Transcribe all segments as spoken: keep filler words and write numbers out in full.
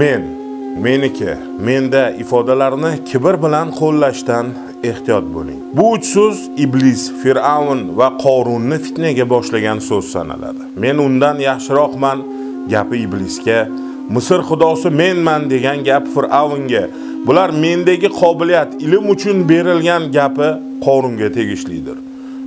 Men, meniki, menda ifodalarini kibr bilan qo'llashdan ehtiyot bo'ling. Bu uch so'z iblis, Fir'avn va Qorunni fitnaga boshlagan so'z sanaladi. Men undan yaxshiroqman gapi iblisga, Misr xudosi menman degan gap Fir'avnga, bular mendagi qobiliyat, ilm uchun berilgan gapi Qorunga tegishlidir.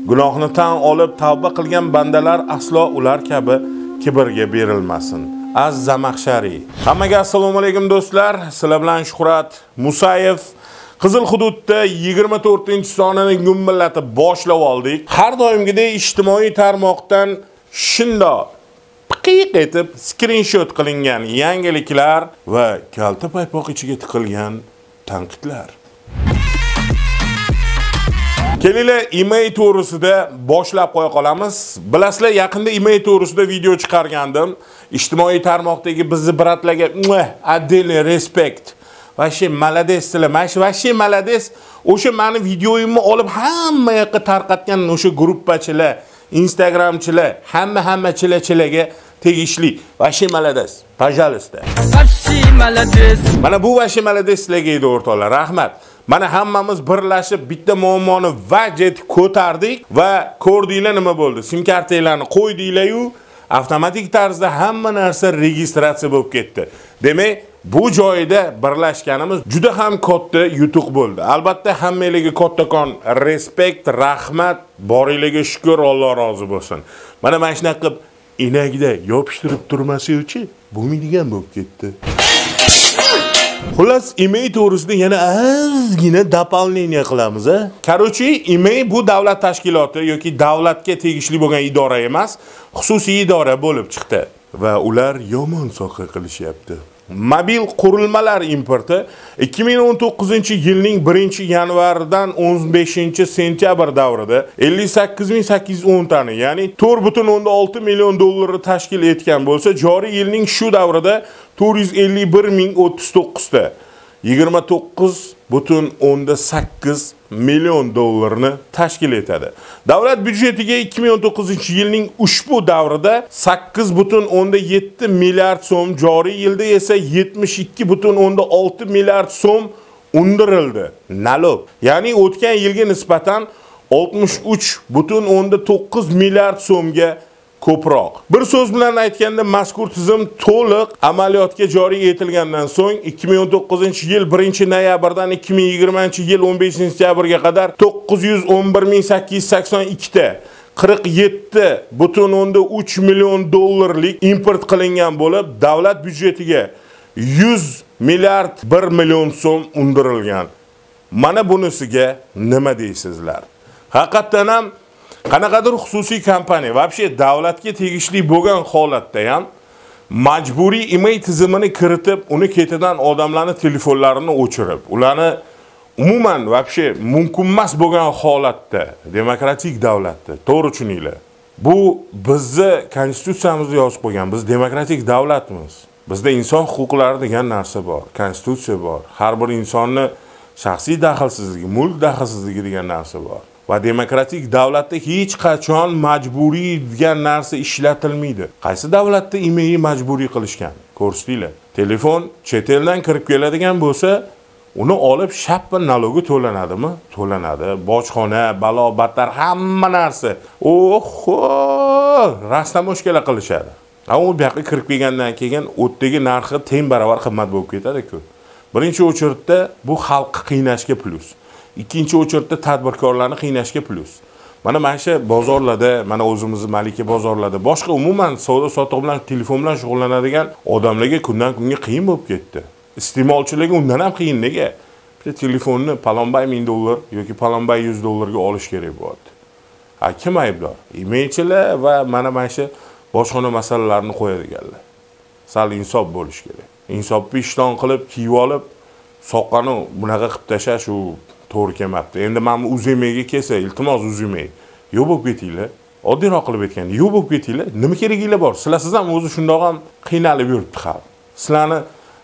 Gunohni tan olib tavba qilgan bandalar aslo ular kabi kibrga berilmasin. Az Zamakshari. Hammaga assalomu alaykum do'stlar. Sizlar bilan Shuhrat Musayev. Qizil hududda yigirma to'rtinchi sonini gumbillatib boshlab oldik. Har doimgidek ijtimoiy tarmoqdan shundoq piqiq etib skrinshot qilingan yangiliklar va kalta paypoq ichiga tiqilgan tanqidlar. Kelinglar, email to'g'risida boshlab qo'ya qolamiz. Bilasizlar, yaqinda email to'g'risida video chiqargandim. Ijtimoiy tarmoqdagi bizni bratlarga отдельный respekt. Vashe malades sizlar, mash vashe malades. O'sha meni videoyimni olib hamma yoqqa tarqatgan o'sha gruppachilar, Instagramchilar, hamma-hammachilar-chilarga tegishli. Vashe malades, pajalista. Vashe malades. Mana bu vashe malades sizlarga edi o'rtoqlar. Rahmat. Mana hammamiz birlashib bitta muammoni vajet ko'tardik va ko'rdinglar nima bo'ldi? Sim kartalarni qo'ydinglar-yu, avtomatik tarzda hamma narsa registratsiya bo'lib ketdi. Demak, bu joyda birlashganimiz juda ham katta yutuq bo'ldi. Albatta, hammangizga kattakon respekt, rahmat, boringlarga shukr, Alloh rozi bo'lsin. Mana mana shunday qilib inagida yopishtirib turmasiyu-chi, bo'lmaydigan bo'lib ketdi. Xullas, email to'g'risida yana azgina doplaniya qilamiz, a? Karochi, email bu davlat tashkiloti yoki davlatga tegishli bo'lgan idora emas, xususiy idora bo'lib chiqdi va ular yomon soqqa qilishyapti. Mobil qurilmalar importi ikki ming o'n to'qqizinchi yilning birinchi yanvaridan o'n beshinchi sentyabr davrida ellik sakkiz ming sakkiz yuz o'n tani, ya'ni to'rt butun o'ndan olti million dollarni tashkil etgan bo'lsa, joriy yilning shu davrida to'rt yuz ellik bir ming o'ttiz to'qqiz ta, yigirma to'qqiz butun o'ndan sakkiz million dollarni tashkil etadi. Davlat byudjetiga ikki ming o'n to'qqizinchi yilning ushbu davrida sakkiz butun o'ndan yetti milliard so'm, joriy yilda esa yetmish ikki butun o'ndan olti milliard so'm undirildi. Nalog. Ya'ni o'tgan yilga nisbatan oltmish uch butun o'ndan to'qqiz milliard so'mga ko'proq. Bir so'z bilan aytganda, mazkur tizim to'liq amaliyotga joriy etilgandan so'ng ikki ming o'n to'qqizinchi yil birinchi noyabrdan ikki ming yigirmanchi yil o'n beshinchi sentyabrga qadar to'qqiz yuz o'n bir ming sakkiz yuz sakson ikki ta, qirq yetti butun o'ndan uch million dollarlik import qilingan bo'lib, davlat byudjetiga yuz milliard bir million so'm undirilgan. Mana bunisiga nima deysizlar? Haqiqatan ham qanaqadir xususiy kompaniya, vobshe davlatga tegishli bo'lgan holatda ham majburiy email tizimini kiritib, uni ketidan odamlarning telefonlarini o'chirib, ularni umuman vobshe mumkin emas bo'lgan holatda, demokratik davlatda, to'g'ri tushuninglar. Bu bizni konstitutsiyamizda yozib qo'ygan, biz demokratik davlatmiz. Bizda inson huquqlari degan narsa bor, konstitutsiya bor. Har bir insonning shaxsiy daxlsizligi, mulk daxlsizligi degan narsa bor. Va demokratik davlatda hech qachon majburiy degan narsa ishlatilmaydi. Qaysi davlatda emailni majburiy qilishgan? Ko'rsinglar. Telefon chet eldan kirib keladigan bo'lsa, uni olib shappa nalogi to'lanadimi? To'lanadi. Bojxona, balobatlar, hamma narsa. Oho, rastamoshkalar qilishadi. Ammo bu yoqqa kirib kelgandan keyin o'tdagi narxi teng baravar qimmat bo'lib ketadi-ku. Birinchi o'chirda bu xalqni qiynashga plus. Ikkinchi o'chirda tadbirkorlarni qiynashga plus. Mana mana shu bozorlarda, mana o'zimizni Malika bozorlarda, boshqa umuman savdo-sotiq bilan, telefon bilan shug'ullanadigan odamlarga kundan-kunga qiyin bo'lib ketdi. Iste'molchilarga undan ham qiyin. Nega? Bitta telefonni palonbay ming dollar yoki palonbay yuz dollarga olish kerak bo'ldi. Ha, kim aybdor? Emailchilar va mana mana shu bojxona masalalarini qo'yadiganlar. Sal insof bo'lish kerak. Insofni ishton qilib, kiyib olib, soqqani bunaqa qilib tashash u to'g'ri kelmabdi. Endi men uzemeyga kelsa, iltimos uzemey. Yo'q bo'lib ketinglar. Oddiyroq qilib aytgan, yo'q bo'lib ketinglar. Nima keraginglar bor? Sizlar siz ham o'zi shundoq ham qiynalib yuribdi xalq. Sizlarni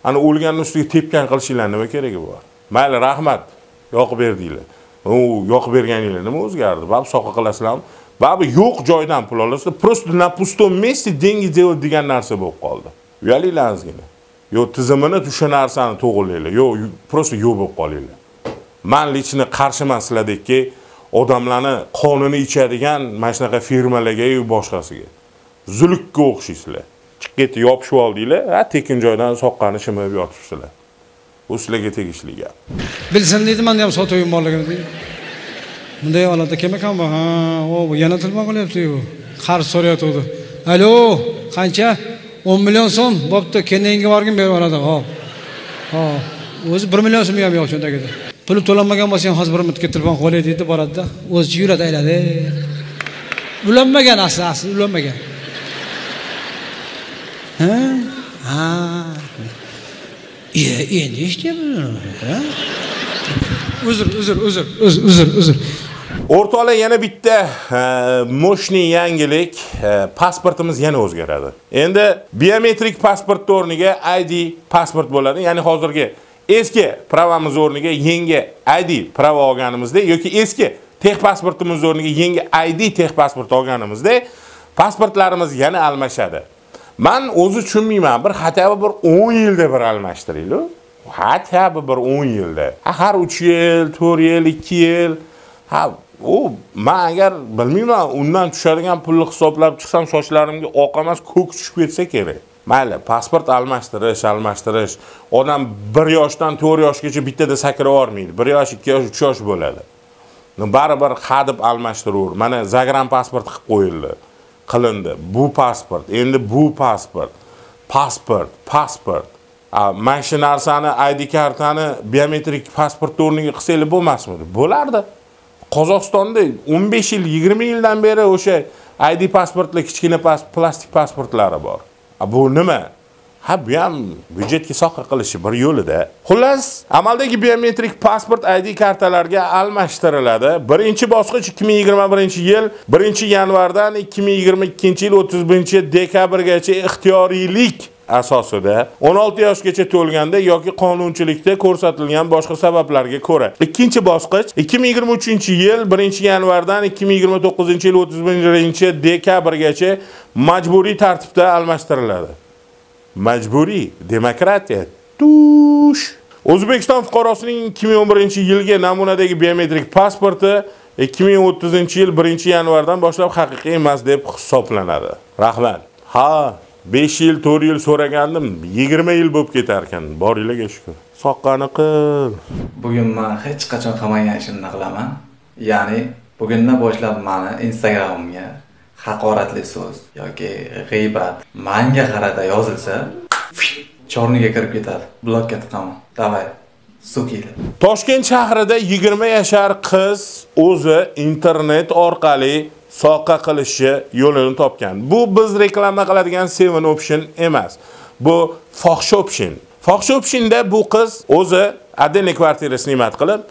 ana o'lganning ustiga tepgan qilishinglar nima keragi bor? Mayli, rahmat. Yoqib berdinglar. U yoqib berganinglar nima o'zgardi? Ba'b soqqa qilasizlarmi? Ba'b yo'q joydan pul olasizlar. Prosta na pustom месте деньги делать degan narsa bo'lib qoldi. Uyalinglar ozgina. yo tizimini düşen arsana to'g'rilaylar, yo prosta yo'q bo'lib qolinglar. Men lichni qarshiman sizlardagi odamlarni qonini ichadigan mana shunaqa firmalarga yoki boshqasiga. Zulukka o'xshaysizlar. Chiqib ketib yopishib oldinglar, ha tekin joydan soqqani shimib yotibsizlar. Bu sizlarga tegishli gap. Bilsin dedi, men ham sotib yuborligim dedi. Bunday holatda kim ekan bu? Ha, o yana tilma bo'lyapti-ku. Qarz so'rayotdi. Alo, qancha? o'n million so'm bo'pti, keyingi borgim berib yuboradim. Hop. Hop. O'zi bir million so'm ham yo'q shundagida. Puli to'lanmagan bo'lsa ham hozir bir minutga telefon qo'yay deydi, boradi-da. O'zi yuradi ayladi. Ulanmagan asli, asli ulanmagan. Ha? Ha. Ya, endi ishda bo'ladi, ha? Uzr, uzr, uzr, uzr, uzr, uzr. O'rtoqlar yana bitta moshni yangilik, pasportimiz yana o'zgaradi. Endi biometrik pasport o'rniga I D pasport bo'ladi. Ya'ni hozirgi eski pravamiz o'rniga yangi I D prava olganimizda yoki eski texpasportimiz o'rniga yangi I D texpasport olganimizda pasportlarimiz yana almashadi. Men o'zi tushunmayman, bir xato bir o'n yilda bir almashtiringlar. Xato bir o'n yilda. Har uch yil, to'rt yil, ikki yil. Ha, o men agar bilmayman, undan tushadigan pulni hisoblab chiqsam, sochlarimga oq emas, ko'k tushib ketsa kerak. Mayli, pasport almashtirish, almashtirish. Odam bir yoshdan to'rt yoshgacha bittada sakrab olmaydi. bir yosh, ikki yosh, uch yosh bo'ladi. Baribir qadib almashtirur. Mana zagran pasport qilib qo'yildi, qilindi. Bu pasport, endi bu pasport. Pasport, pasport. Mana shu narsani, I D kartani biometrik pasport o'rniga qilsanglar bo'lmasmidi? Bo'lardi. Qozog'istonda o'n besh yil, yigirma yildan beri o'sha I D pasportlar, kichkina pas, plastik pasportlari bor. A, bu nima? Ha, bu ham byudjetga soqqa qilishi bir yo'lida. Xullas, amaldagi biometrik pasport I D kartalarga almashtiriladi. Birinchi bosqich ikki ming yigirma birinchi yil birinchi yanvardan ikki ming yigirma ikkinchi yil o'ttizinchi dekabrgacha ixtiyoriylik asosida o'n olti yoshgacha to'lganda yoki qonunchilikda ko'rsatilgan boshqa sabablarga ko'ra. Ikkinchi bosqich ikki ming yigirma uchinchi yil birinchi yanvardan ikki ming yigirma to'qqizinchi yil o'ttizinchi dekabrgacha majburiy tartibda almashtiriladi. Majburiy demokratiya. Tush. O'zbekiston fuqarosining ikki ming o'n birinchi yilga namunadagi biometrik pasporti ikki ming o'ttizinchi yil birinchi yanvardan boshlab haqiqiy emas deb hisoblanadi. Rahmat. Ha, besh yil, to'rt yil so'ragandim, yigirma yil bo'lib ketar ekan. Boringlarga shukr. Soqqani qil. Bugun men hech qachon qilmagan ishimni qilaman. Ya'ni bugundan boshlab meni Instagramimga haqoratli so'z yoki g'iybat menga qarata yozilsa, chorniga kirib ketadi. Blokka tiqaman. Davay. Sukila. Toshkent shahrida yigirma yashar qiz o'zi internet orqali soqqa qilishi yo'lini topgan. Bu biz reklama qiladigan seven option emas. Bu fohsha option. Fohsha optionda bu qiz o'zi Adena kvartirasini imat qilib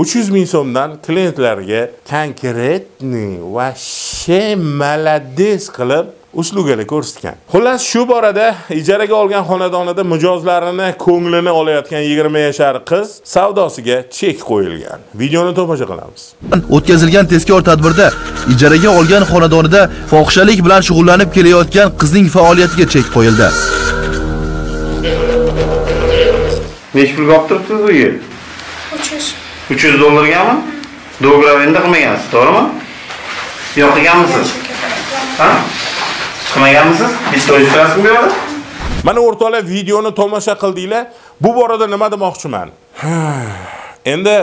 uch yuz ming so'mdan klientlarga konkretni va shemalades qilib uslugini ko'rsatgan. Xullas shu borada ijaraga olgan xonadonida mijozlarini ko'nglini olayotgan yigirma yashar qiz savdosiga chek qo'yilgan. Videoni tomosha qilamiz. O'tkazilgan tezkor tadbirda ijaraga olgan xonadonida fohishalik bilan shug'ullanib kelayotgan qizning faoliyatiga chek qo'yildi. Nech pul qoptiribsiz bu yil? uch yuz. uch yuz dollargami? Do'glavenda qilmagansiz, to'g'rimi? Yo'q qilganmisiz? Ha? Qilmaganmisiz? Bitta rasm beradi. Mana o'rtoqlar videoni tomosha qildinglar. Bu borada nima demoqchiman? Endi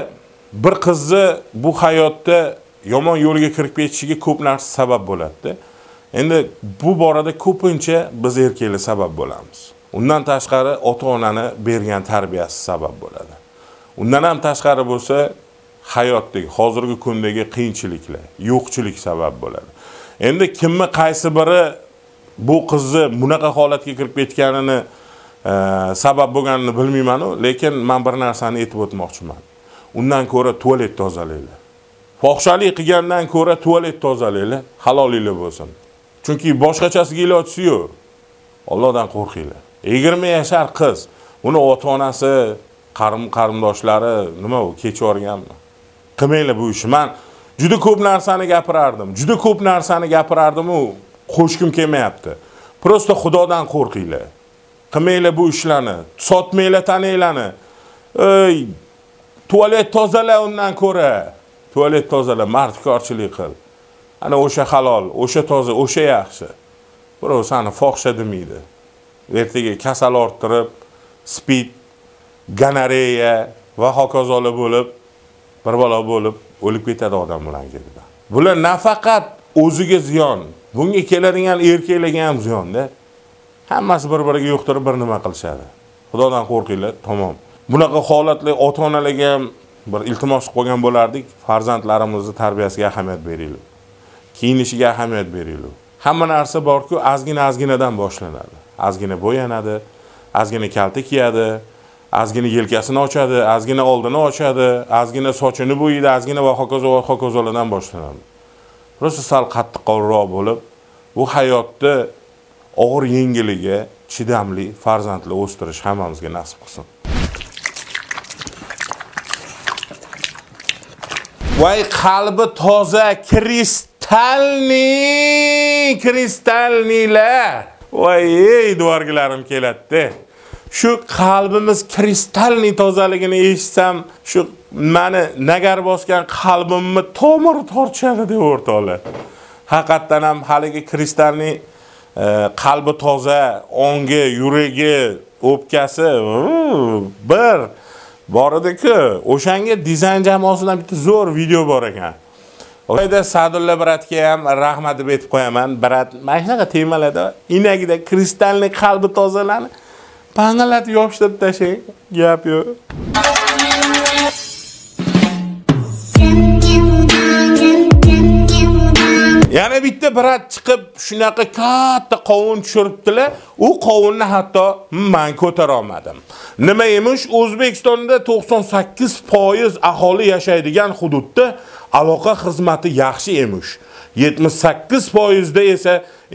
bir qizni bu hayotda yomon yo'lga kirib ketishiga ko'p narsa sabab bo'ladi-da. Endi bu borada ko'pincha biz erkaklar sabab bo'lamiz. Undan tashqari ota-onani bergan tarbiyasi sabab bo'ladi. Undan ham tashqari bo'lsa hayotdagi, hozirgi kundagi qiyinchiliklar, yo'qchilik sabab bo'ladi. Endi kimni qaysi biri bu qizni bunaqa holatga kirib ketganini e, sabab bo'lganini bilmayman-ku, lekin men bir narsani aytib o'tmoqchiman. Undan ko'ra tualet tozalaylar. Fohishalik qilgandan ko'ra tualet tozalaylar, halolinglar bo'lsin. Chunki boshqachasiga ilojisi yo'q. Allohdan qo'rqinglar. yigirma yashar qiz, uni ota-onasi, qarim-qarindoshlari nima u kechib o'rganmi? Qilmanglar bu ishni. Men juda ko'p narsani gapirardim. Juda ko'p narsani gapirardim-u. Qo'shkim kelmayapti. Prosta xudodan qo'rqinglar. qilmanglar bu ishlarni, sotmanglar tananglarni. Ey, tualet tozala undan ko'ra. Tualet tozala, mardkorchilik qil. Ana o'sha halol, o'sha toza, o'sha yaxshi. Birov seni fohsha demaydi. Ertaga kasal orttirib, spid, gonoreya va hokazolar bo'lib, bir balo bo'lib o'lib ketadi odam bilan kelib. Bular nafaqat o'ziga ziyon, bunga keladigan erkaklarga ham ziyon-da. Hammasi bir-biriga yo'qtirib bir nima qilishadi. Xudodan qo'rqinglar, tamom. Bunaqa holatlar ota-onalarga ham bir iltimos qilgan bo'lardik, farzandlarimizni tarbiyasiga ahamiyat beraylik. Kiyinishiga ahamiyat beraylik. Hamma narsa bor-ku, azgina-azginadan boshlanadi. Azgina bo'yanadi, azgina kalta kiyadi, azgina yelkasini ochadi, azgina oldini ochadi, azgina sochini bo'yaydi, azgina va hokazo va hokazolardan boshlanadi. Prosta sal qattiqqonroq bo'lib, bu hayotda og'ir yengiliga chidamli farzandli o'stirish hammamizga nasib qilsin. Vay qalbi toza kristalni, kristalnilar. Vay ey duvargilarim keladi. Shu qalbimiz kristalni tozaligini eshitsam, shu meni nagar bosgan qalbimni tomir torchadi deb o'rtoqlar. Haqiqatan ham haligi kristalni qalbi toza, ongi, yuragi, o'pkasi bir boradi-ku. O'shanga dizayn jamoasidan bitta zo'r video bor ekan. Oyda Sadulla bratga ham rahmat deb aytib qo'yaman. Brat, mana shunaqa temalarda inagida kristalni qalbi tozalanib pangalat yopishtirib tashlang, gap yo'q. Yana bitta brat chiqib shunaqa katta qovun tushiribdilar. U qovunni hatto men ko'tara olmadim. Nima emish? O'zbekistonda to'qson sakkiz foiz aholi yashaydigan hududda aloqa xizmati yaxshi emish. yetmish sakkiz foiz da esa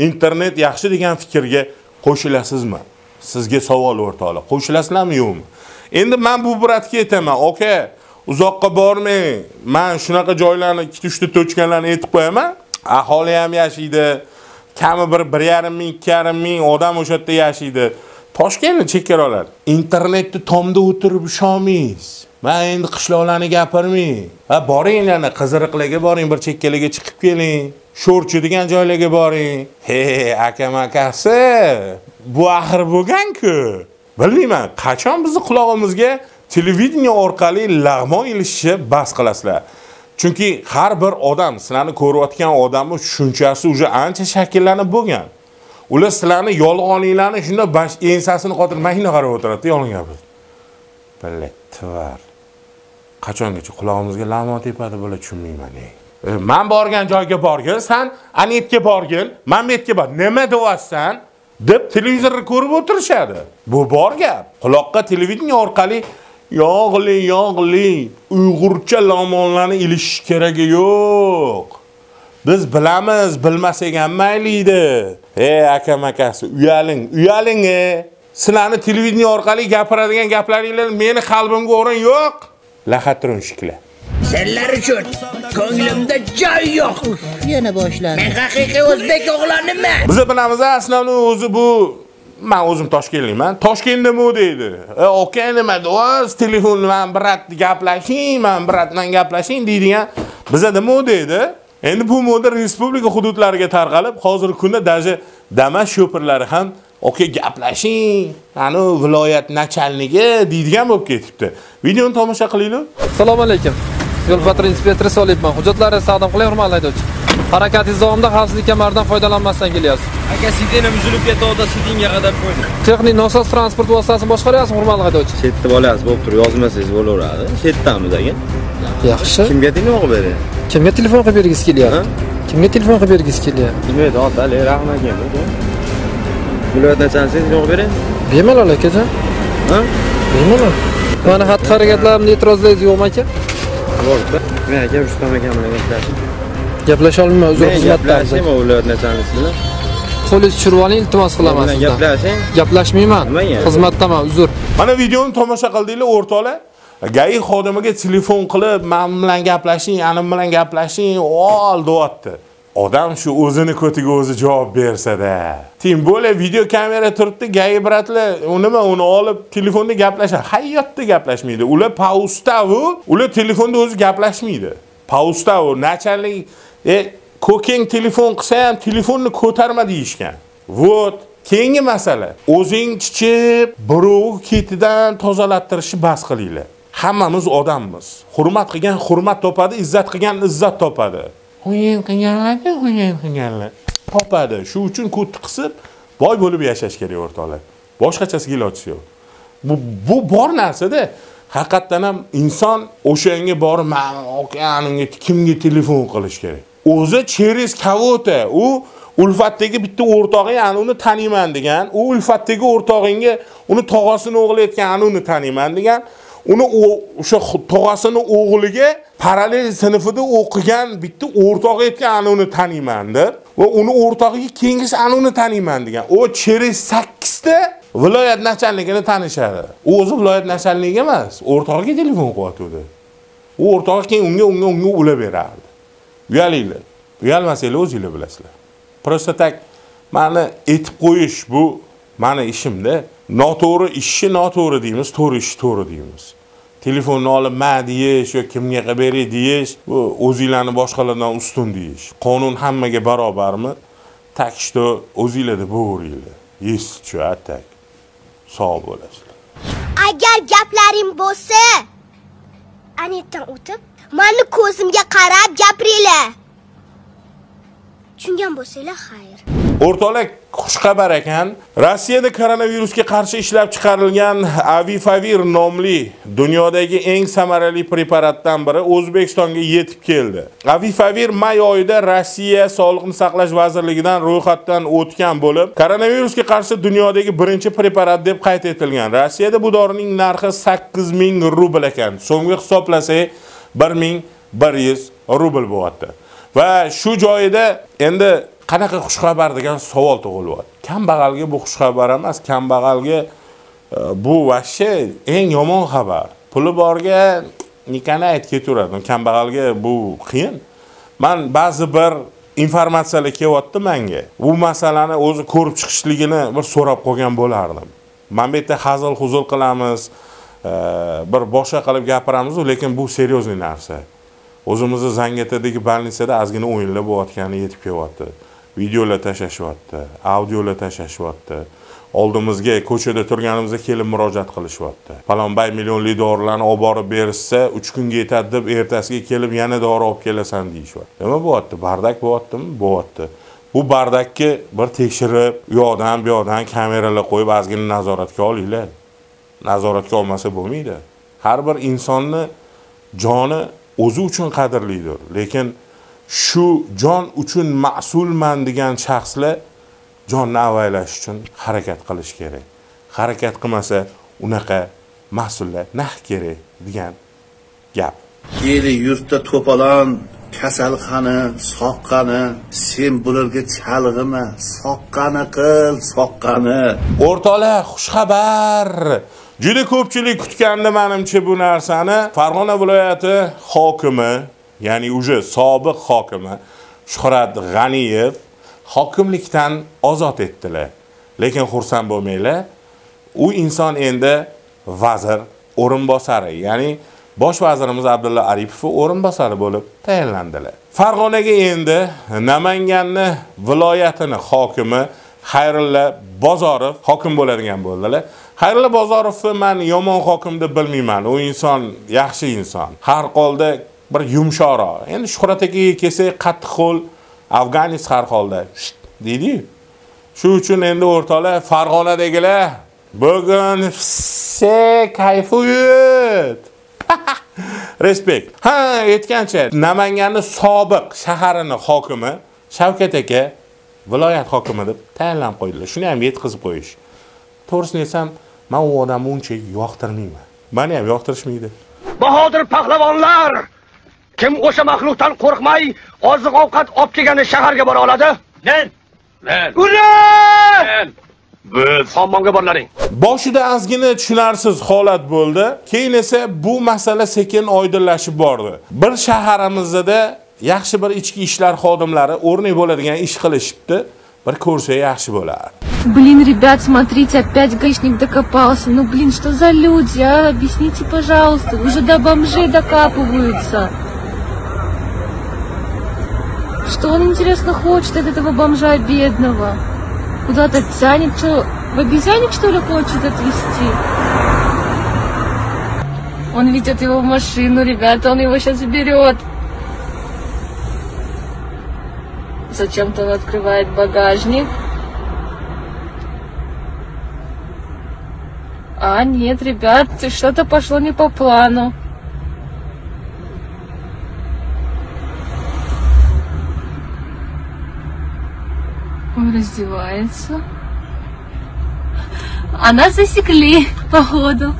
internet yaxshi degan fikrga qo'shilasizmi? Sizga savol o'rtoqlar, qo'shilasizlarmi yo'qmi? Endi men bu bratga aytaman, "Oka, uzoqqa bormang. Men shunaqa joylarni ikki uch ta to'chkanlarni aytib qo'yaman. Aholi ham yashaydi. Kami bir bir yarim ming, ikki yarim ming odam o'sha yerda yashaydi. Toshkentni chekaralar. Internetni tomda o'tirib ushlamaysiz. Men endi qishloqlarni gapirmayman. Va boringlarni Qiziriqlarga boring, bir chekkalarga chiqib keling. Sho'rchi degan joylarga boring. He, aka-makasi. Bu axir bo'lgan-ku. Bilmayman, qachon bizni quloqimizga televideniya orqali lag'mon ilishni bas qilasizlar. Chunki har bir odam, sizlarni ko'rayotgan odamning tushunchasi o'zi ancha shakllanib bo'lgan. Ular sizlarni yolg'oninglarni shunda bash ensasini qotirib mashina qarab o'tiradi, yolg'on gapiradi. Billatvar. Qachongacha quloqimizga lag'mon tepadi, bula tushunmayman. Men borgan joyga borgil, sen anetga borgil, men metga bor. Nima deyapsan? Deb televizorni ko'rib o'tirishadi. Bu bor gap. Quloqqa televideniya orqali yog'li, yog'li uyg'urcha lag'monlarni ilish keragi yo'q. Biz bilamiz, bilmasak ham mayli-da. Ey aka-makasi, uyaling, uyaling. Sizlarni televideniya orqali gapiradigan gaplaringlar meni qalbimga o'rin yo'q. Lahatron shikla. Senlar uchun ko'nglimda joy yo'q. Yana boshlandi. Men haqiqiy o'zbek o'g'loniman. Biz bilamiz, aslani o'zi bu men o'zim Toshkentlikman. Toshkentdimi deydi. E, "Oka, nima deysiz? Telefon bilan brat gaplashing, men brat bilan gaplashing" deydigan. Bizda nima deydi? Endi bu moda respublika hududlariga tarqalib, hozirgi kunda daje Damas sho'pirlari ham "Oka, gaplashing, ana viloyat nachalnigi" deydigan bo'lib ketibdi. Videoni tomosha qilinglar. Assalomu alaykum. Yo'l patrul inspektori Solibman. Hujjatlaringizni taqdim qiling, hurmatli haydovchi. Harakatiz davomida xavfsizlik kamaridan foydalanmasdan kelyapsiz. Aka, sidin ham uzilib ketdi, sidinga qadab qo'ydi. Texnik nosoz transport vositasini boshqaryapsiz, hurmatli haydovchi. Chetni olasiz, bo'lib turib, yozmasangiz bo'laveradi. Chetdanmiz degan. Yaxshi. Kimga telefon qilib beray? Kimga telefon qilib bergisi kelyapti? Kimga telefon qilib bergisi kelyapti? Bilmaydi, otali rahmaga. Viloyat nachalnigi yo'q beray. Bemalol akajon. Ha? Bemalol. Mana xatti-harakatlarimda e'tirozlaringiz yo'qmi aka? Bo'ldi. Men aka ustamaga bilan gaplashdim. Gaplasha olmayman, uzr xizmatlarsiz. Men viloyat nachalnigisini qo'lingiz tushirib oling, iltimos qilaman sizdan. Gaplashing. Gaplashmayman. Xizmatdaman, uzr. Mana videoni tomosha qildinglar, o'rtoqlar. G'ay xodimiga telefon qilib, "Men bilan gaplashing, anim bilan gaplashing", ol deyapti. Odam şu o'zini ko'tiga o'zi javob bersa-da. Tim bo'la video kamera turibdi, g'ayibratlar, u nima, uni olib telefonda gaplashadi. Hayotda gaplashmaydi. Ular paustavu, ular telefonda o'zi gaplashmaydi. Paustavu, nachalik, e, ko'king telefon qilsa ham telefonni ko'tarma deyishgan. Vot, keyingi masala. O'zing chichib, birovni ketidan tozalattirishni bas qilinglar. Hammamiz odammiz. Hurmat qilgan hurmat topadi, izzat qilgan izzat topadi. O'yin qilganlarga o'yin qilganlar topadi. Shu uchun ko'tni qisib, boy bo'lib yashash kerak o'rtoqlar. Boshqachasiga iloji yo'q. Bu bu bor narsa-da. Haqiqatan ham inson o'shanga borib, men okanimga kimga telefon qilish kerak. O'zi cheris kavota, u ulfatdagi bitta o'rtog'i, ya'ni uni taniyman degan, u ulfatdagi o'rtog'inga, uni tog'asini o'g'li aytgan, uni taniyman degan. Uni o'sha tog'asining o'g'liga parallel sinfida o'qigan bitta o'rtog'i aytgan ana uni taniymanda va uni o'rtog'iga kengisi ana uni taniyman degan. O cheris sakkiz ta viloyat nachalligini tanishadi. U o'zi viloyat nachalligiga emas, o'rtog'iga telefon qo'yatdi. U o'rtog'i keyin unga unga unga ulab berardi. Uyalinglar, uyalmasanglar o'zinglar bilasizlar. Prosta tak meni aytib qo'yish bu meni ishimda. Noto'g'ri ishni noto'g'ri deymiz, to'g'ri ishni to'g'ri deymiz. Telefonni olib ma deyish yoki kimga qilib beray deyish, bu o'zinglarni boshqalardan ustun deyish. Qonun hammaga barobarmi? Takishda o'zinglarda bo'ringlar. Yes, chuatak. Sog' bo'lasizlar. Agar gaplaring bo'lsa, anetdan o'tib, meni ko'zimga qarab gapiringlar. Tushungan bo'lsanglar, xayr. O'rtoqlar, xushxabar ekan. Rossiyada koronavirusga qarshi ishlab chiqarilgan Avifavir nomli dunyodagi eng samarali preparatdan biri O'zbekistonga yetib keldi. Avifavir may oyida Rossiya Sog'liqni saqlash vazirligidan ro'yxatdan o'tgan bo'lib, koronavirusga qarshi dunyodagi birinchi preparat deb qayd etilgan. Rossiyada bu dorining narxi sakkiz ming rubl ekan. So'mga hisoblasak bir ming bir yuz rubl bo'lyapti. Va shu joyida endi qanaqa xushxabar degan savol tug'ilyapti. Kambag'alga bu xushxabar emas, kambag'alga bu vashshe eng yomon xabar. Puli borga nikani aytib keturadi, kambag'alga bu qiyin. Men ba'zi bir informatsiyalar kelyapti menga. Bu masalani o'zi ko'rib chiqishligini bir so'rab qolgan bo'lardim. Men bu yerda hazil-huzul qilamiz, bir boshqa qilib gapiramiz, lekin bu seriozli narsa. O'zimizni Zangiotadagi bolnitsada azgina o'yinlar bo'layotgani yetib kelyapti. Videolar tashlashyapti, audiolar tashlashyapti. Oldimizga ko'chada turganimizda kelib murojaat qilishyapti. Palonbay millionlik dorilarni olib borib bersa, uch kunga yetadi deb ertasiga kelib yana dori olib kelasan deyishyapti. Nima bo'lyapti? Bardak bo'lyaptimi? Bo'lyapti. Bu bardakni bir tekshirib, u yoqdan bu yoqdan kameralar qo'yib azgina nazoratga olinglar. Nazoratga olmasa bo'lmaydi. Har bir insonni joni o'zi uchun qadrlidir, lekin shu jon uchun mas'ulman degan shaxslar jonni avaylash uchun harakat qilish kerak. Harakat qilmasa unaqa mas'ullar nah kerak degan gap. Eli yurtda to'polon, kasalxona, soqqani, sen bularga chalg'ima, soqqani qil, soqqani. O'rtoqlar, xushxabar. Juda ko'pchilik kutgandi menimcha bu narsani. Farg'ona viloyati hokimi, ya'ni o'sha sobiq hokimi Shuhrat G'aniyev hokimlikdan ozod etdilar. Lekin xursand bo'lmanglar, u inson endi vazir o'rinbosari, ya'ni bosh vazirimiz Abdulla Aripovning o'rinbosari bo'lib tayinlandilar. Farg'onaga endi Namanganni viloyatini hokimi Xayrulla Bozorov hokim bo'ladigan bo'ldilar. Xayrulla Bozorovni men yomon hokim deb bilmayman. U inson yaxshi inson. Har holda bir yumshoqroq. Endi Shuhrat akaga kelsak, qattiq qo'l Afg'oniston har holda deydi-ku. Shu uchun endi o'rtoqlar, Farg'onadagilar bugun se kayfiyat. Respekt. Ha, aytgancha Namanganning sobiq shaharining hokimi Shavkat aka viloyat hokimi deb tayinlanib qo'ydilar. Shuni ham yetkazib qo'yish. To'g'risini aytsam, men u odamni uncha yoqtirmayman. Meni ham yoqtirishmaydi. Bahodir pahlavonlar, kim o'sha mahluqdan qo'rqmay oziq-ovqat olib kelgani shaharga bora oladi? Men. Men. Ura! Men. Biz xonmonga borlaring. Boshida azgina tushunarsiz holat bo'ldi. Keyin esa bu masala sekin oydinlashib bordi. Bir shaharimizda yaxshi bir ichki ishlar xodimlari o'rnak bo'ladigan ish qilishibdi. Bir ko'rsa yaxshi bo'lar. Блин, ребят, смотрите, опять гаишник докопался. Ну, блин, что за люди, а? Объясните, пожалуйста. Уже до бомжей докапываются. Что он, интересно, хочет от этого бомжа бедного? Куда-то тянет, что в обезьянник, что ли, хочет отвезти? Он ведет его в машину, ребята, он его сейчас берет. Зачем-то он открывает багажник. А, нет, ребят, что-то пошло не по плану. Он раздевается. А нас засекли, походу.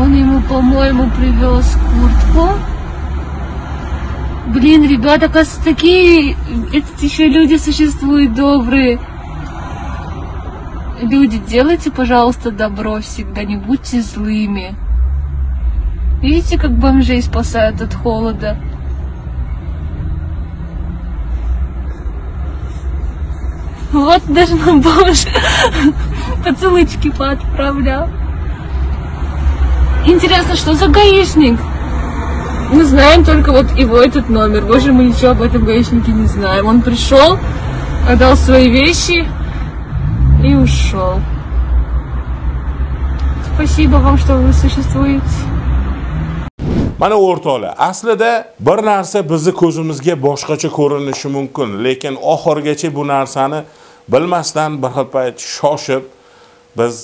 Он ему, по-моему, привез куртку. Блин, ребята, кажется, такие эти еще люди существуют добрые. Люди, делайте, пожалуйста, добро всегда, не будьте злыми. Видите, как бомжей спасают от холода? Вот даже нам бомж поцелуйчики поотправлял. Интересно, что за гаишник? Мы знаем только вот его этот номер. Больше мы ничего об этом гаишнике не знаем. Он пришел, отдал свои вещи и ушел. Спасибо вам, что вы существуете. Mana o'rtoqlar, aslida bir narsa bizni ko'zimizga boshqacha ko'rinishi mumkin, lekin oxirgacha bu narsani bilmasdan bir xil payt shoshib biz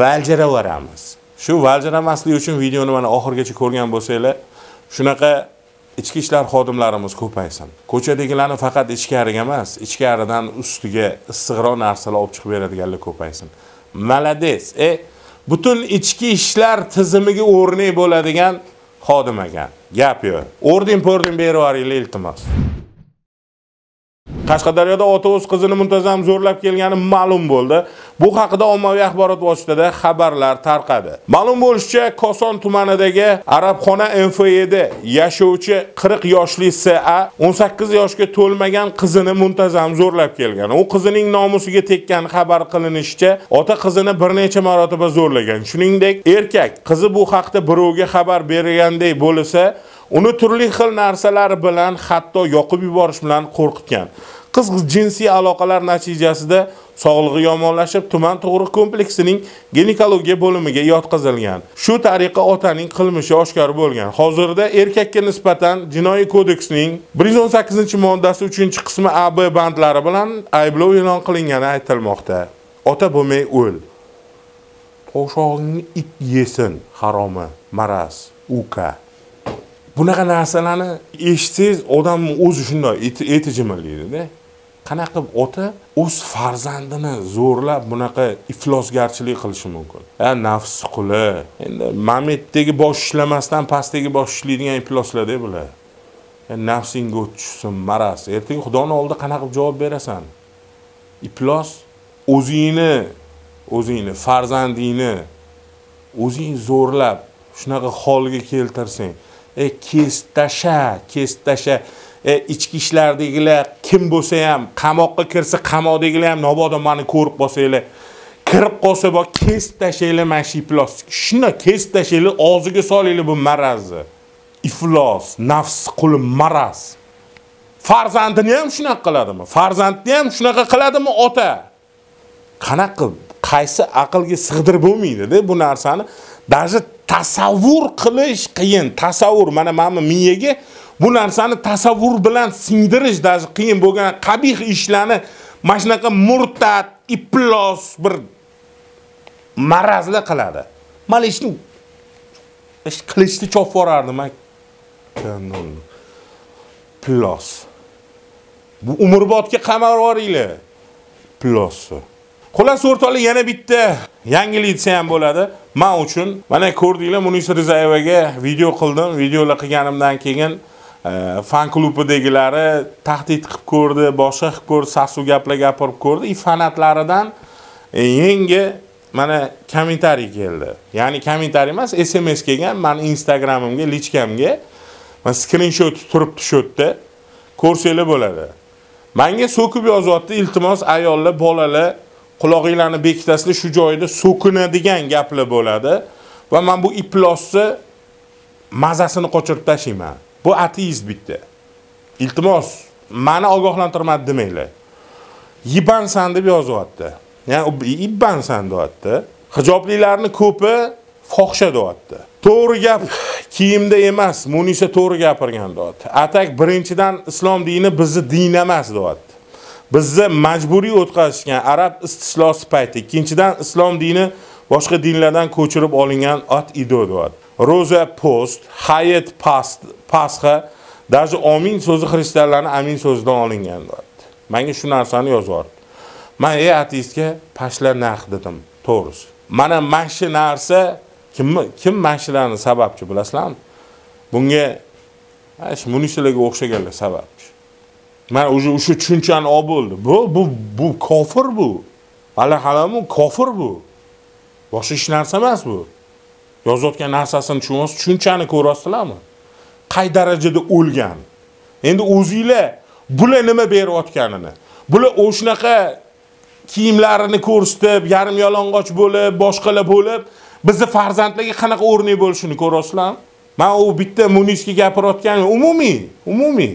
valjiraveramiz. Shu valjiramaslik uchun videoni mana oxirgacha ko'rgan bo'lsanglar, shunaqa ichki ishlar xodimlarimiz ko'paysin. Ko'chadagilarni faqat ichkariga emas, ichkaridan ustiga issig'roq narsalar olib chiqib beradiganlar ko'paysin. Malades, e, butun ichki ishlar tizimiga o'rnak bo'ladigan xodim ekan. Gap yo'q. Ordin pordin berib yuboringlar iltimos. Qashqadaryoda ota o'z qizini muntazam zo'rlab kelgani ma'lum bo'ldi. Bu haqida ommaviy axborot vositasida xabarlar tarqadi. Ma'lum bo'lishicha, Qoson tumanidagi Arabxona M F Y'da yashovchi qirq yoshli S A o'n sakkiz yoshga to'lmagan qizini muntazam zo'rlab kelgan. U qizining nomusiga tekkan xabar qilinishicha, ota qizini bir necha marotaba zo'rlagan. Shuningdek, erkak qizi bu haqda birovga xabar bergandek bo'lsa, uni turli xil narsalar bilan, hatto yoqib yuborish bilan qo'rqitgan. Qiz jinsiy aloqalar natijasida sog'lig'i yomonlashib, tuman tug'ruq kompleksining ginekologiya bo'limiga yotqizilgan. Shu tariqa otaning qilmishi oshkor bo'lgan. Hozirda erkakka nisbatan jinoiy kodeksning bir yuz o'n sakkizinchi moddasi uchinchi qismi A B bandlari bilan ayblov e'lon qilingani aytilmoqda. Ota bo'lmay o'l. Qo'shog'ingni it yesin, haromi, maraz, uka. Bunaqa narsalarni eshitsangiz odamni o'zi shunday eti jimirlaydi-da. Qanaqa qilib ota o'z farzandini zo'rlab bunaqa iflosgarchilik qilishi mumkin? Ha, nafs quli. Endi Mametdagi bosh ishlamasdan pastdagi bosh ishlaydigan ifloslarda bular. Ya nafsingga o'tishsin, maras. Ertaga xudoning oldida qanaqa qilib javob berasan? Iflos o'zingni, o'zingni farzandingni o'zing zo'rlab shunaqa holga keltirsang, e kestasha, kestasha, e ichki ishlardagilar kim bo'lsa ham, qamoqqa kirsa qamoqdagilar ham nobodo meni ko'rib qolsanglar, kirib qolsa bo'l, kestashinglar mana shu plastik. Shuna kestashinglar, og'ziga solinglar bu marazni. Iflos, nafs quli maraz. Farzandini ham shunaqa qiladimi? Farzandni ham shunaqa qiladimi ota? Qana qilib, qaysi aqlga sig'dirib bo'lmaydi-da bu narsani? Даже tasavvur qilish qiyin. Tasavvur mana mana miyaga bu narsani tasavvur bilan singdirish даже qiyin bo'lgan qabih ishlarni mana shunaqa murtad, iflos bir marazlar qiladi. Mana ishni ish qilishni chop vorardim. Plos. Bu umrbodga qamar voringlar. Plos. Xullas o'rtoqlar, yana bitta yangilik desa ham bo'ladi. Men uchun mana ko'rdinglar, Munisa Rizayevaga video qildim. Videolar qilganimdan keyin fan klubidagilari tahdid qilib ko'rdi, boshqa qilib ko'rdi, sasu gaplar gapirib ko'rdi. I fanatlaridan yangi mana kommentariy geldi. Ya'ni kommentariy emas, S M S kelgan, men Instagramimga, lichkamga, men skrinshot turibdi shu yerda. Ko'rsanglar bo'ladi. Menga so'kib yozyapti, iltimos ayollar, bolalar quloqinglarni bekitasizlar, shu joyida so'kinadigan gaplar bo'ladi va men bu iplosni mazasini qochirib tashlayman. Bu ateist bitta. Iltimos, meni ogohlantirmadi demanglar. Yibansan deb yozyapti. Yani ibbansan deyapti. Hijobliklarning ko'pi fohisha deyapti. To'g'ri gap kiyimda emas, Munisa to'g'ri gapirgan deyapti. Atak birinchidan islom dini bizni din emas deyapti. Bizni majburiy o'tkazishgan arab istislosi payti. Ikkinchidan islom dini boshqa dinlardan ko'chirib olingan ot ido deyapti. Roza, post, hayit, past, pasxa, даже amin so'zi xristianlarning amin so'zidan olingan deyapti. Menga shu narsani yozyapti. Men ey ateistga pashlar narx dedim, to'g'risi. Mana mana shu narsa kimmi? Kim mana shularni sababchi bilasizmi? Bunga ash munislarga o'xshaganlar sababchi. Men o'sha o'sha tushunchani olib bo'ldi. Bu bu bu kofir bu. Alloh halomu kofir bu. Boshqa hech narsa emas bu. Yozayotgan narsasini tushunasiz, tushunchani ko'rasizlarmi? Qay darajada o'lgan? Endi o'zingizlar bular nima berayotganini, bular o'shnaqa kiyimlarini ko'rsatib, yarim yalang'och bo'lib, boshqalar bo'lib, bizni farzandlarga qanaqa o'rnak bo'lishini ko'rasizlarmi? Men u bitta Munisga gapirayotganim umumiy, umumiy.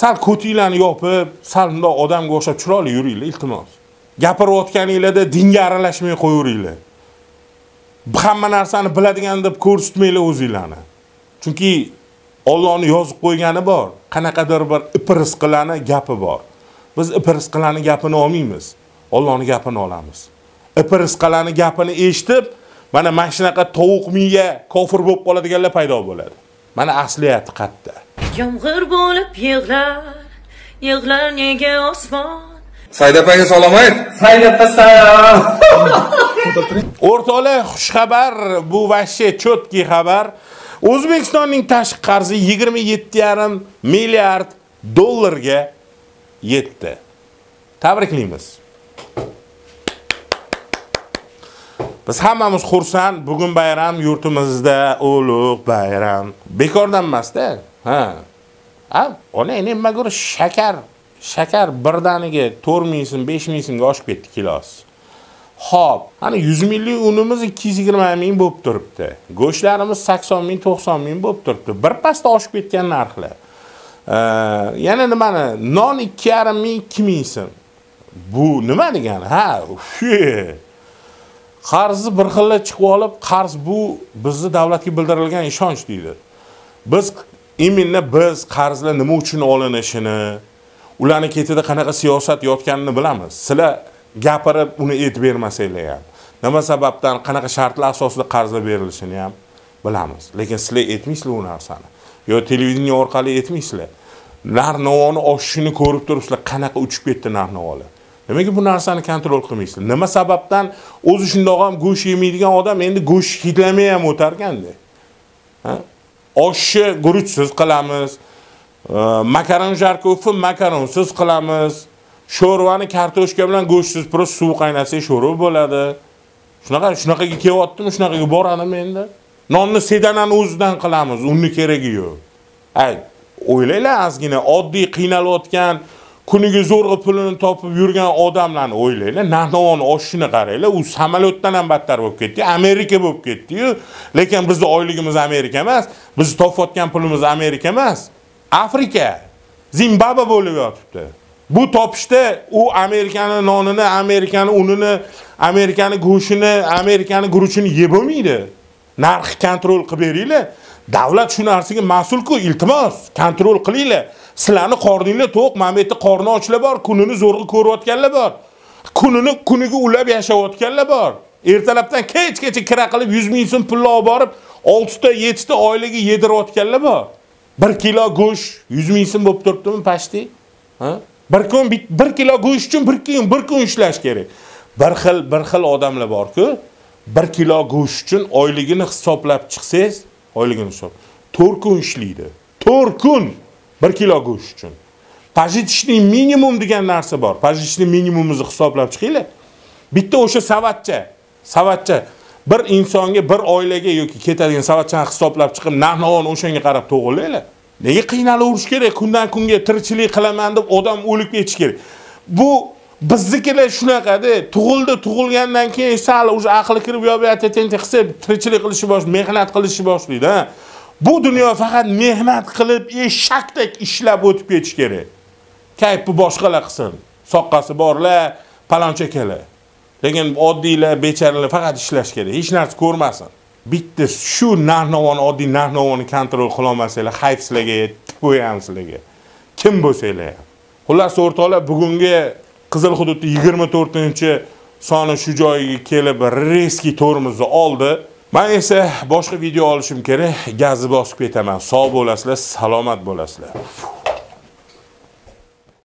Sal ko'tinglarni yopib, sal bunday odamga o'xshab chiroyli yuringlar, iltimos. Gapirayotganingizda dinga aralashmay qo'yaveringlar. Hamma narsani biladigan deb ko'rsatmanglar o'zingizlarni. Chunki Allohning yozib qo'ygani bor, qanaqadir bir ipirisqilarni gapi bor. Biz ipirisqilarni gapini olmaymiz. Allohning gapini olamiz. Ipirisqalarning gapini eshitib, mana mana shunaqa tovuq miya kofir bo'lib qoladiganlar paydo bo'ladi. Mana asliyati qatta. Yomg'ir bo'lib yig'lar, yig'lar nega osmon? Saydapaga salom ayt. Saydapa salom. O'rtoqlar, xush xabar, bu vashe chotki xabar. O'zbekistonning tashqi qarzi yigirma yetti yarim milliard dollarga yetdi. Tabriklaymiz. Biz hammamiz xursand, bugun bayram, yurtimizda ulug' bayram. Bekordan emas-da. Ha. Ha, ona nima g'ur shakar, shakar birdaniga to'rt ming, besh mingga oshib ketdi kilosi. Xo'p, ana yuz minglik unimiz ikki yuz yigirma ming bo'lib turibdi. Go'shlarimiz sakson ming, to'qson ming bo'lib turibdi. Birpasda oshib ketgan narxlar. Yana nimani? Non ikki yarim ming, ikki ming so'm. Bu nima degani? Ha, qarzni bir xilla chiqib olib, qarz bu bizni davlatga bildirilgan ishonch deydi. Biz iminna biz qarzlar nima uchun olinishini, ularning ketida qanaqa siyosat yotganini bilamiz. Sizlar gapirib uni aytib bermasanglar ham, nima sababdan, qanaqa shartlar asosida qarzlar berilishini ham bilamiz. Lekin sizlar aytmaysizlar u narsani. Yo televideniya orqali aytmaysizlar. Narx-navoni oshishini ko'rib turibsizlar, qanaqa uchib ketdi narx-navolar. Demek bu narsani kontrol qilmaysizlar. Nima sababdan o'zi shundoq ham go'sht yemaydigan odam endi go'sht hidlamay ham o'targanda. Ha? Oshni guruchsiz qilamiz. E, makaron jarkovni makaronsiz qilamiz. Sho'rvani kartoshka bilan go'shtsiz, prosta suv qaynatsa sho'rva bo'ladi. Shunaqa shunaqaga kelyaptimi, shunaqaga boradimi endi? Nonni sedanani o'zidan qilamiz, unni keragi yo'q. Ay, o'ylanglar azgina oddiy qiynalayotgan kuniga zo'rg'a pulini topib yurgan odamlarni o'ylanglar, narx-navoni oshishini qaranglar, u samolyotdan ham battar bo'lib ketdi, Amerika bo'lib ketdi-yu. Lekin bizning oyligimiz Amerika emas, biz topayotgan pulimiz Amerika emas, Afrika, Zimbabve bo'lib yotibdi. Bu topishda u Amerikaning nonini, Amerikaning unini, Amerikaning go'shini, Amerikaning guruchini yeb bo'lmaydi. Narxni kontrol qilib beringlar. Davlat shu narsaga mas'ul-ku, iltimos, kontrol qilinglar. Sizlarni qorninglar to'q, Mametni qorni ochlar bor, kunini zo'rg'i ko'rayotganlar bor. Kunini kuniga ulab yashayotganlar bor. Ertalabdan kech-kecha kira qilib yuz ming so'm pul olib borib, olti ta yetti ta oilaga yedirayotganlar bor. bir kilo go'sht yuz ming so'm bo'lib turibdimi pashti? Ha? Bir kun bir kilo go'sht uchun bir kun ishlash kerak. Bir xil bir xil odamlar bor-ku. bir kilo go'sht uchun oyligini hisoblab chiqsangiz, oyligini hisob. to'rt kun ishlaydi. to'rt kun bir kilo go'sht uchun. Pajitishning minimum degan narsa bor. Pajitishning minimumimizni hisoblab chiqinglar. Bitta o'sha savatcha savatcha bir insonga, bir oilaga yoki ketadigan savatchani hisoblab chiqib, narx-navon o'shanga qarab to'g'rilanglar. Nega qiynalib kerak? Kundan-kunga tirchilik qilaman deb odam o'lib ketish kerak. Bu biznikilar shunaqada, tug'ildi, tug'ilgandan keyin sal o'z aqli kirib, yo bu yerda tentak qilsa, tirchilik qilishi bosh, mehnat qilishi boshlaydi, ha. Bu dunyo faqat mehnat qilib, eshakdek ishlab o'tib ketish kerak. Kayfi boshqalar qilsin. Soqqasi borlar, palonchakalar. Lekin oddiylar, becharalar faqat ishlash kerak. Hech narsa ko'rmasin. Bitta shu narx-navoni, oddiy narx-navoni kontrol qila olmasanglar, xayf sizlarga yetib qo'yamiz sizlarga. Kim bo'lsanglar ham. Xullas o'rtoqlar, bugungi Qizil hududda yigirma to'rtinchi soni shu joyiga kelib reski to'rimizni oldi. Men esa boshqa video olishim kerak. Gazni bosib ketaman. Sog' bo'lasizlar, salomat bo'lasizlar.